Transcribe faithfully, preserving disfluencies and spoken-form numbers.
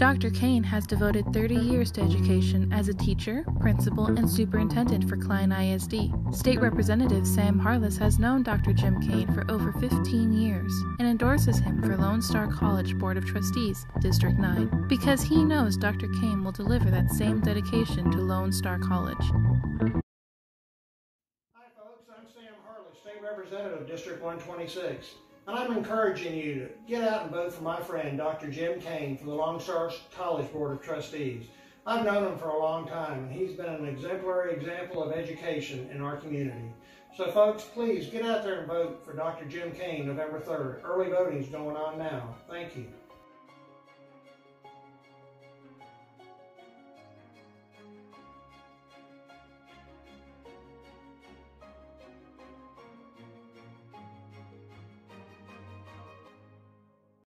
Doctor Cain has devoted thirty years to education as a teacher, principal, and superintendent for Klein I S D. State Representative Sam Harless has known Doctor Jim Cain for over fifteen years and endorses him for Lone Star College Board of Trustees, District nine, because he knows Doctor Cain will deliver that same dedication to Lone Star College. Hi folks, I'm Sam Harless, State Representative, District one twenty-six. And I'm encouraging you to get out and vote for my friend, Doctor Jim Cain, for the Lone Star College Board of Trustees. I've known him for a long time, and he's been an exemplary example of education in our community. So folks, please get out there and vote for Doctor Jim Cain, November third. Early voting's going on now. Thank you.